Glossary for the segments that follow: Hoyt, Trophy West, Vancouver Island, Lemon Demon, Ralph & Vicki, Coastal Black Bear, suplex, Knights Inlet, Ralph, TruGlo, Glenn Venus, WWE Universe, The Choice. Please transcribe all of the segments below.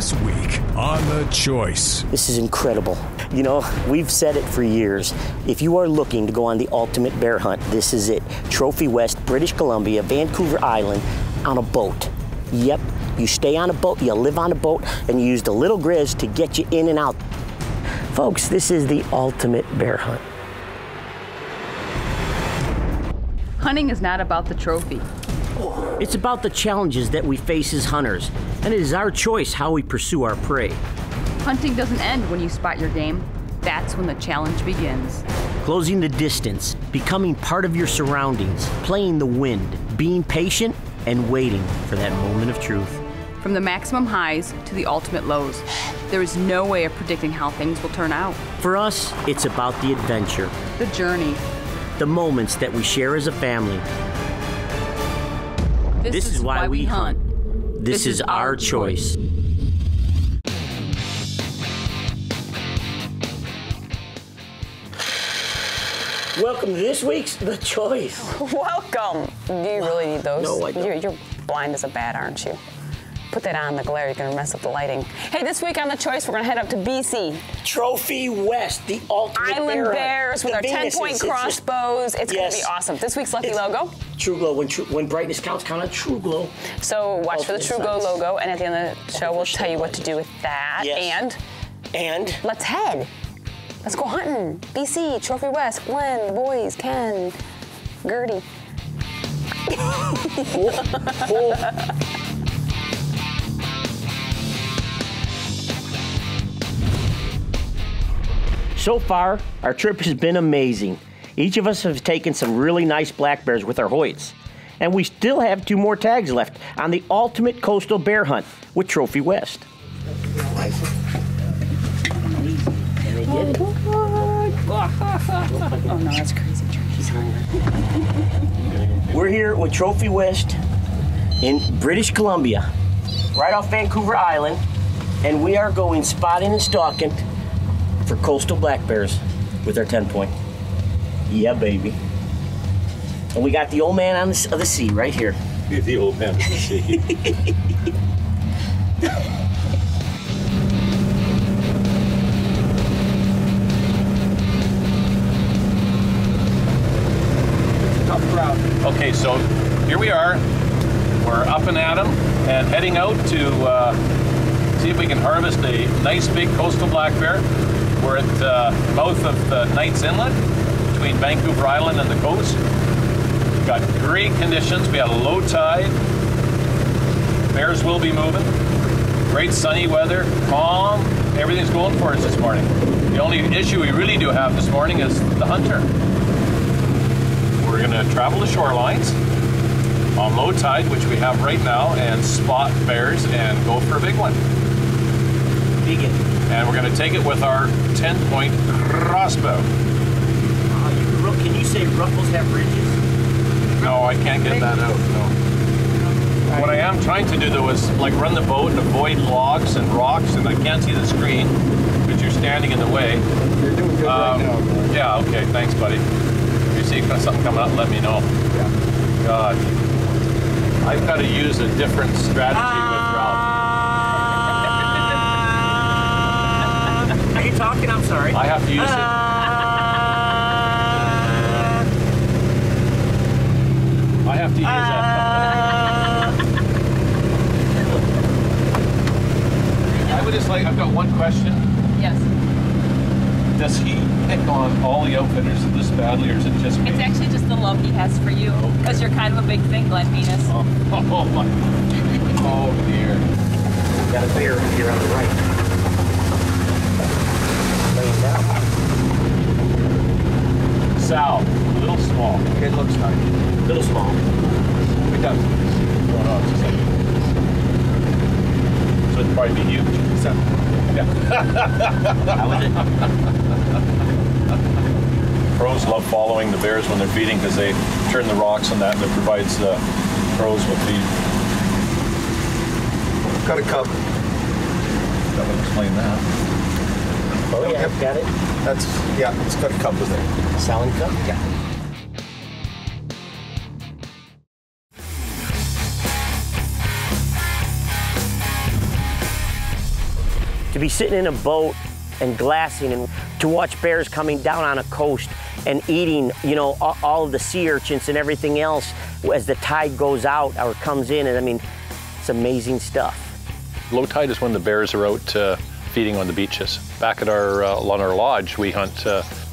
This week on The Choice. This is incredible. You know, we've said it for years. If you are looking to go on the ultimate bear hunt, this is it. Trophy West, British Columbia, Vancouver Island, on a boat. Yep, you stay on a boat, you live on a boat, and you use the little grizz to get you in and out. Folks, this is the ultimate bear hunt. Hunting is not about the trophy. It's about the challenges that we face as hunters, and it is our choice how we pursue our prey. Hunting doesn't end when you spot your game. That's when the challenge begins. Closing the distance, becoming part of your surroundings, playing the wind, being patient, and waiting for that moment of truth. From the maximum highs to the ultimate lows, there is no way of predicting how things will turn out. For us, it's about the adventure, the journey, the moments that we share as a family. This is why we hunt. This is our choice. Welcome to this week's The Choice. Welcome. Do you really need those? No, I don't. You're blind as a bat, aren't you? Put that on, the glare, you're gonna mess up the lighting. Hey, this week on The Choice, we're gonna head up to BC. Trophy West, the ultimate Island Bears with our 10-point crossbows. It's gonna be awesome. This week's lucky logo? TruGlo, when brightness counts, count on TruGlo. So watch for the TruGlo logo, and at the end of the show, we'll tell you what to do with that. Yes. And? Let's head. Let's go hunting. BC, Trophy West, Glenn, the boys, Ken, Gertie. So far, our trip has been amazing. Each of us have taken some really nice black bears with our Hoyts. And we still have 2 more tags left on the ultimate coastal bear hunt with Trophy West. Oh no, that's crazy. He's hungry. We're here with Trophy West in British Columbia, right off Vancouver Island, and we are going spotting and stalking for coastal black bears with our 10-point. Yeah, baby. And we got the old man on the sea right here. The old man on the sea. Tough crowd. Okay, so here we are. We're up and at 'em and heading out to see if we can harvest a nice big coastal black bear. We're at the mouth of the Knights Inlet between Vancouver Island and the coast. We've got great conditions. We had a low tide. Bears will be moving. Great sunny weather, calm. Everything's going for us this morning. The only issue we really do have this morning is the hunter. We're going to travel the shorelines on low tide, which we have right now, and spot bears and go for a big one. And we're going to take it with our 10-point crossbow. Can you say ruffles have ridges? No, I can't get that out, no. What I am trying to do, though, is like run the boat and avoid logs and rocks, and I can't see the screen because you're standing in the way. You're doing good right now, man. Yeah, okay, thanks, buddy. If you see something coming up, let me know. Yeah. God, I've got to use a different strategy with Ralph. Talking, I'm sorry. I have to use it. I have to use that. I would just like, I've got one question. Yes. Does he pick on all the outfitters this badly, or is it just me? It's actually just the love he has for you, because you're kind of a big thing, Glenn Venus. Oh my. Oh dear. Got a bear here on the right. South, a little small. It looks like a little small. It does. So it'd probably be huge. So, yeah. How was it? Crows love following the bears when they're feeding because they turn the rocks and that, and it provides the crows with feed. Got a cup. That would explain that. Oh, yeah, got it. That's, yeah, it's got a cup, isn't it? Salmon cup? Yeah. To be sitting in a boat and glassing and to watch bears coming down on a coast and eating, you know, all of the sea urchins and everything else as the tide goes out or comes in, and I mean, it's amazing stuff. Low tide is when the bears are out feeding on the beaches. Back at our on our lodge, we hunt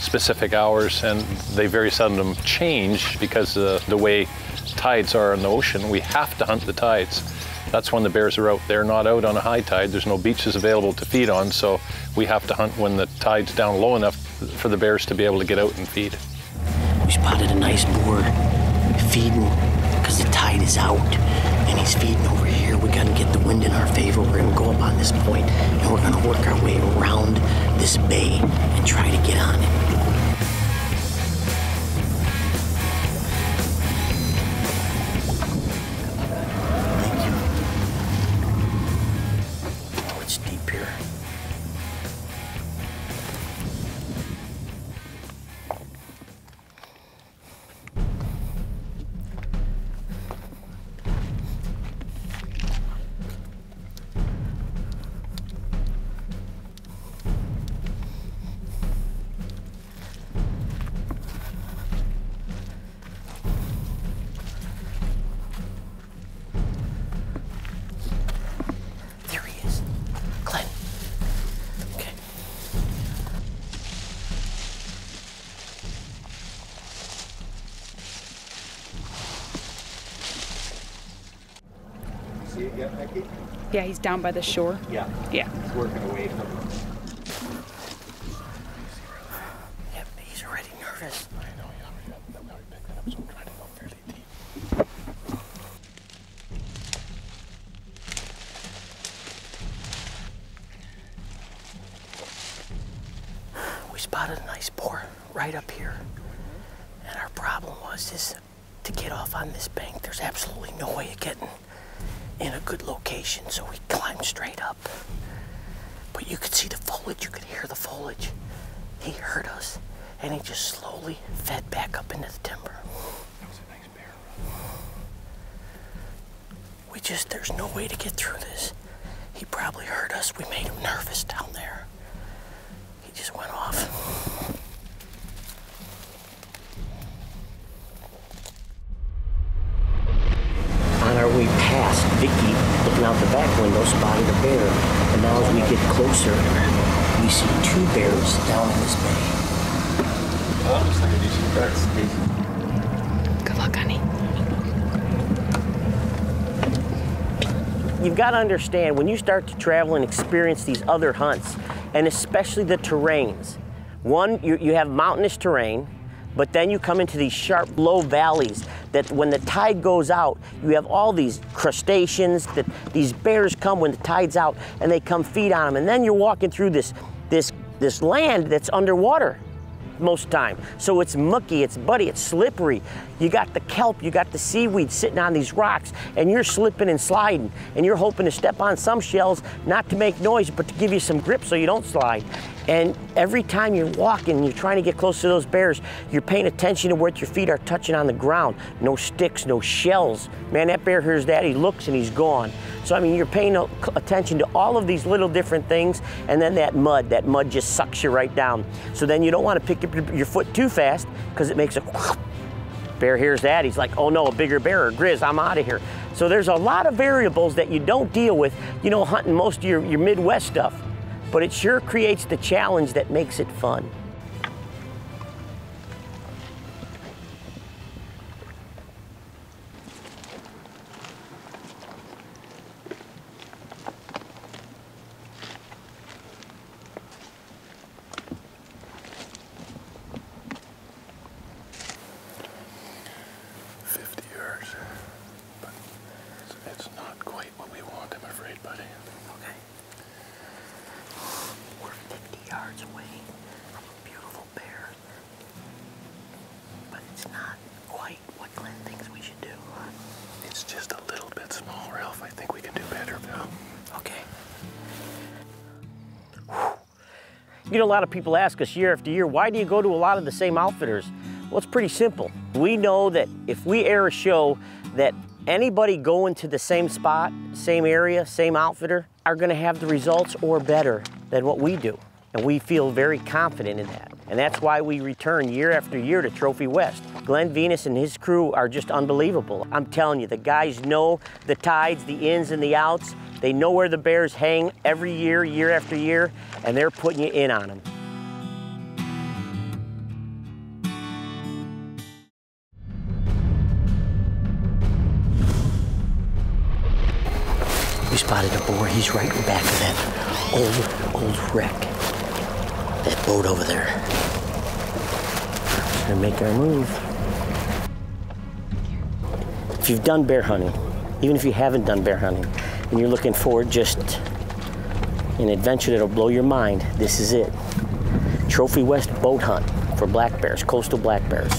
specific hours, and they very seldom change because of the way tides are in the ocean. We have to hunt the tides. That's when the bears are out. They're not out on a high tide. There's no beaches available to feed on, so we have to hunt when the tide's down low enough for the bears to be able to get out and feed. We spotted a nice boar feeding because the tide is out, and he's feeding over here. We gotta get the wind in our favor. We're gonna go up on this point, and we're gonna work our way around this bay and try to get on it. Yeah, he's down by the shore. Yeah. Yeah. He's working away from him. Yep, he's already nervous. I know, yeah. I've already picked that up, so I'm trying to go fairly deep. We spotted a nice boar right up here. And our problem was is to get off on this bank. There's absolutely no way of getting in a good location, so we climbed straight up. But you could see the foliage, you could hear the foliage. He heard us, and he just slowly fed back up into the timber. That was a nice bear run. We just, there's no way to get through this. He probably heard us. We made him nervous down there. He just went off. We passed Vicky, looking out the back window, spotted a bear, and now as we get closer, we see two bears down in this bay. Oh, looks like a decent bear. Good luck, honey. You've got to understand, when you start to travel and experience these other hunts, and especially the terrains, one, you have mountainous terrain, but then you come into these sharp, low valleys that when the tide goes out, you have all these crustaceans that these bears come when the tide's out and they come feed on them. And then you're walking through this land that's underwater most time. So it's mucky, it's muddy, it's slippery. You got the kelp, you got the seaweed sitting on these rocks, and you're slipping and sliding, and you're hoping to step on some shells, not to make noise, but to give you some grip so you don't slide. And every time you're walking, you're trying to get close to those bears, you're paying attention to what your feet are touching on the ground. No sticks, no shells. Man, that bear hears that, he looks and he's gone. So I mean, you're paying attention to all of these little different things, and then that mud just sucks you right down. So then you don't want to pick up your foot too fast, because it makes a whoosh. Bear hears that, he's like, oh no, a bigger bear or grizz, I'm out of here. So there's a lot of variables that you don't deal with, you know, hunting most of your Midwest stuff. But it sure creates the challenge that makes it fun. You know, a lot of people ask us year after year, why do you go to a lot of the same outfitters? Well, it's pretty simple. We know that if we air a show that Anybody going to the same spot, same area, same outfitter are gonna have the results or better than what we do. And we feel very confident in that. And that's why we return year after year to Trophy West. Glenn Venus and his crew are just unbelievable. I'm telling you, the guys know the tides, the ins and the outs. They know where the bears hang every year, year after year, and they're putting you in on them. We spotted a boar. He's right in back of that old wreck. That boat over there. We're gonna make our move. If you've done bear hunting, even if you haven't done bear hunting, and you're looking for just an adventure that'll blow your mind, this is it. Trophy West boat hunt for black bears, coastal black bears.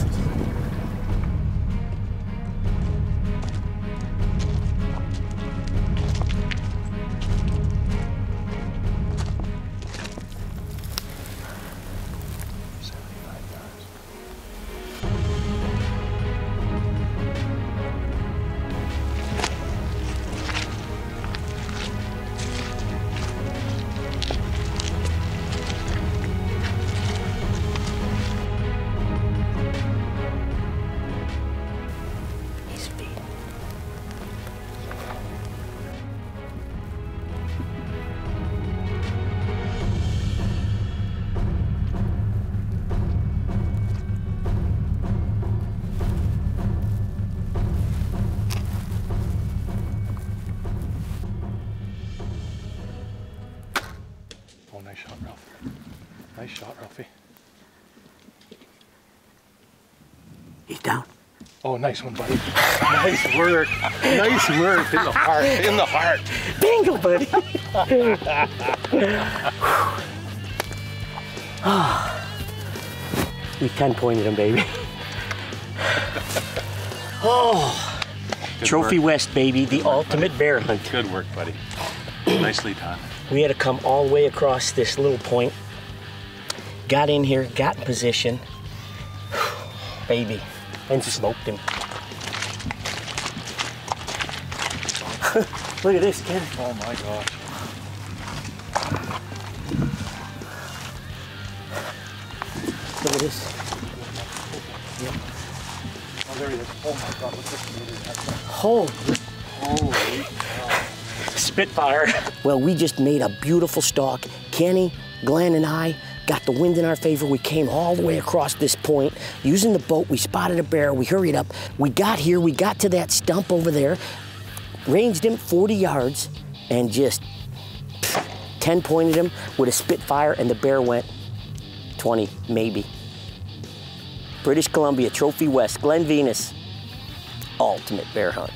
Nice shot, Ralphie. He's down. Oh, nice one, buddy. Nice work. Nice work. In the heart. In the heart. Bingo, buddy. We 10-pointed him, baby. Oh, good Trophy work. West, baby, the ultimate bear hunt. Good work, buddy. Nicely done. We had to come all the way across this little point. Got in here, got in position, baby, and smoked him. Look at this, Ken. Oh my gosh. Look at this. Yep. Oh, there he is. Oh my God, look at this. Holy God. Spitfire. Well, we just made a beautiful stalk. Kenny, Glenn, and I got the wind in our favor. We came all the way across this point. Using the boat, we spotted a bear. We hurried up. We got here. We got to that stump over there. Ranged him 40 yards and just 10-pointed him with a Spitfire, and the bear went 20, maybe. British Columbia, Trophy West, Glenn Venus, ultimate bear hunt.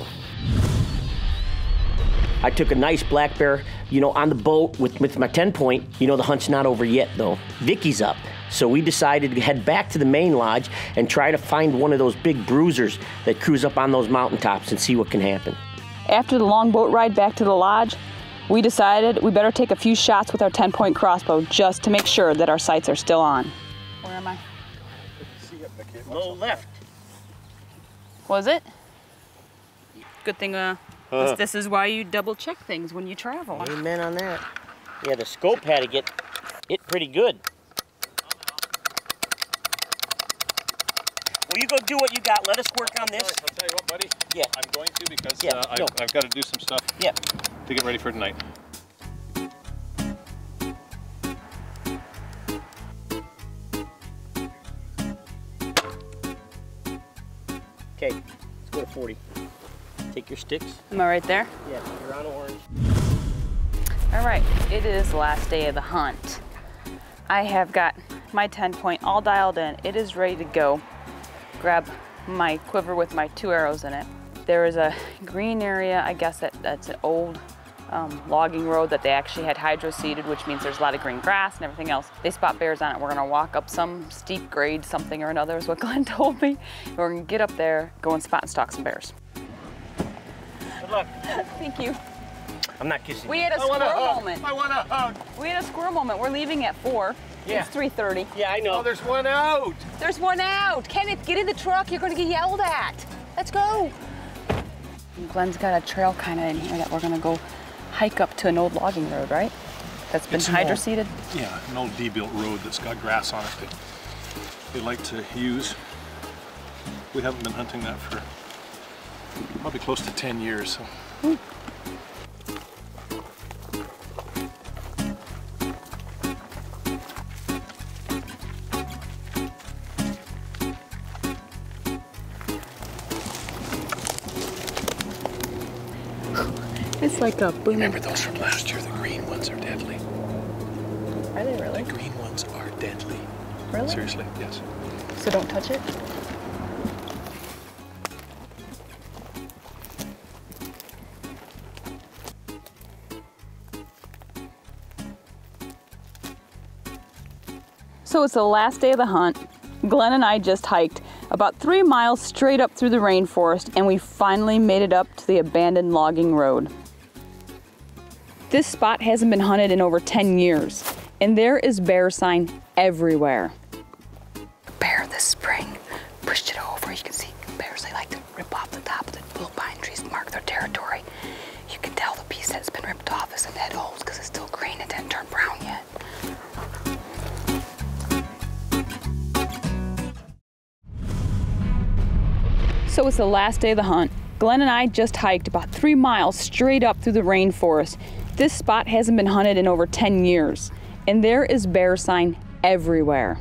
I took a nice black bear, you know, on the boat with my 10-point. You know, the hunt's not over yet, though. Vicky's up, so we decided to head back to the main lodge and try to find one of those big bruisers that cruise up on those mountaintops and see what can happen. After the long boat ride back to the lodge, we decided we better take a few shots with our 10-point crossbow just to make sure that our sights are still on. Where am I? Low left. Was it? Good thing, This is why you double check things when you travel. Amen on that. Yeah, the scope had to get it pretty good. Well, you go do what you got. Let us work on this. I'll tell you what, buddy. Yeah. I'm going to because I've got to do some stuff to get ready for tonight. Okay, let's go to 40. Take your sticks. Am I right there? Yeah, you're on orange. All right, it is the last day of the hunt. I have got my 10-point all dialed in. It is ready to go. Grab my quiver with my 2 arrows in it. There is a green area, I guess that's an old logging road that they actually had hydro-seeded, which means there's a lot of green grass and everything else. They spot bears on it. We're gonna walk up some steep grade, something or another is what Glenn told me. We're gonna get up there, go and spot and stalk some bears. Look. Thank you. I'm not kissing. We had a squirrel moment. I want a hug. We had a squirrel moment. We're leaving at 4. Yeah. It's 3:30. Yeah, I know. Oh, there's one out. There's one out. Kenneth, get in the truck. You're going to get yelled at. Let's go. And Glenn's got a trail kind of in here that we're going to go hike up to an old logging road, right? That's been hydroseeded? Yeah, an old D-built road that's got grass on it that they like to use. We haven't been hunting that for probably close to 10 years. So. It's like a boom. Remember those from last year? The green ones are deadly. Are they really? The green ones are deadly. Really? Seriously, yes. So don't touch it? So it's the last day of the hunt. Glenn and I just hiked about 3 miles straight up through the rainforest, and we finally made it up to the abandoned logging road. This spot hasn't been hunted in over 10 years, and there is bear sign everywhere. Bear this spring pushed it over. You can see bears, they like to rip off the top of the little pine trees to mark their territory. You can tell the piece that's been ripped off is in that holes because it's still green and didn't turn brown yet. So it's the last day of the hunt. Glenn and I just hiked about 3 miles straight up through the rainforest. This spot hasn't been hunted in over 10 years, and there is bear sign everywhere.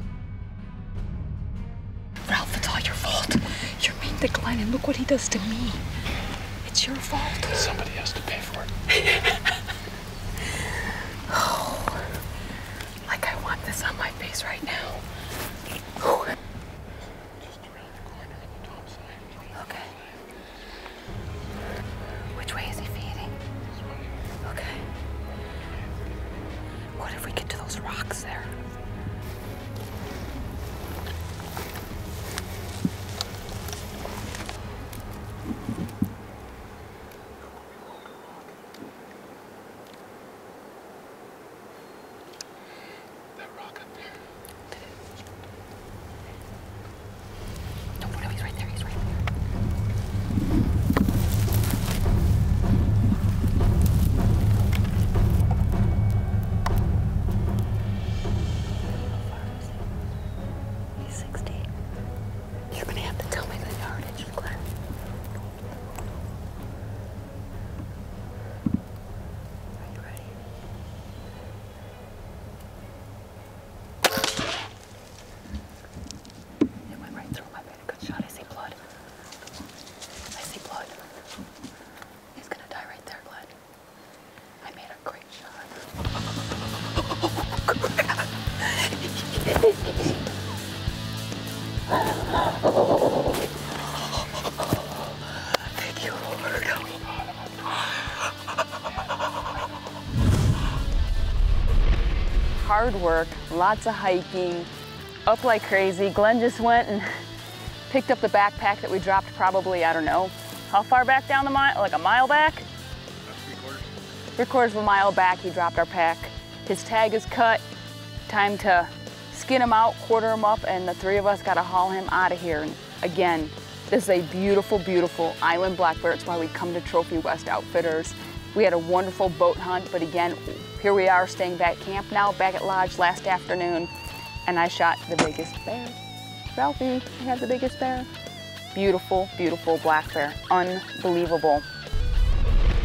Ralph, it's all your fault. You're mean to Glenn, and look what he does to me. It's your fault. Somebody has to pay for it. Oh, like I want this on my face right now. Oh. Rocks there. That rock up there. No, he's right there, he's right there. Hard work, lots of hiking, up like crazy. Glenn just went and picked up the backpack that we dropped probably, I don't know, how far back down the mile? Like a mile back? Three quarters of a mile back, he dropped our pack. His tag is cut. Time to skin him out, quarter him up, and the three of us gotta haul him out of here. And again, this is a beautiful, beautiful island black bear. It's why we come to Trophy West Outfitters. We had a wonderful boat hunt, but again, here we are staying back camp now, back at Lodge last afternoon, and I shot the biggest bear. Ralphie, you had the biggest bear. Beautiful, beautiful black bear. Unbelievable.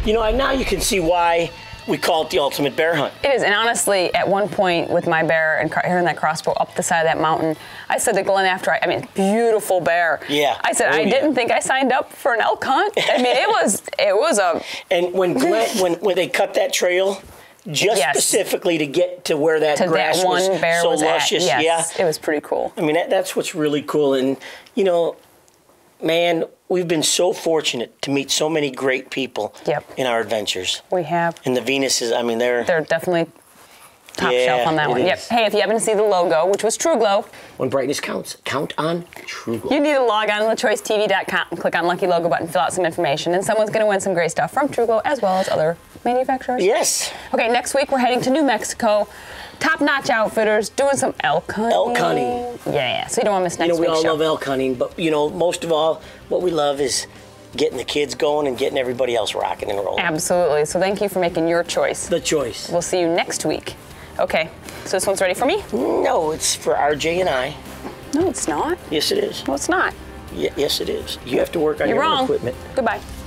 You know, and now you can see why we call it the ultimate bear hunt. It is, and honestly, at one point with my bear and hearing that crossbow up the side of that mountain, I said to Glenn after I mean, beautiful bear. Yeah. I said, I didn't think I signed up for an elk hunt. I mean, it was a. And when Glenn, when they cut that trail, just specifically to get to where that grass that one was bear so was luscious, at. Yes, yeah, it was pretty cool. I mean, that's what's really cool, and you know, man. We've been so fortunate to meet so many great people in our adventures. We have. And the Venuses, I mean, they're definitely top shelf on that one. Yep. Hey, if you happen to see the logo, which was TruGlo. When brightness counts, count on TruGlo. You need to log on to thechoicetv.com and click on Lucky Logo button, fill out some information, and someone's going to win some great stuff from TruGlo as well as other manufacturers. Yes. Okay, next week we're heading to New Mexico. Top-notch outfitters doing some elk hunting. Elk hunting. Yeah, so you don't want to miss next week's show. We all love elk hunting, but you know, most of all, what we love is getting the kids going and getting everybody else rocking and rolling. Absolutely. So thank you for making your choice. The choice. We'll see you next week. Okay. So this one's ready for me? No, it's for RJ and I. No, it's not. Yes, it is. No, it's not. Yes, it is. You have to work on your own equipment. You're wrong. Goodbye.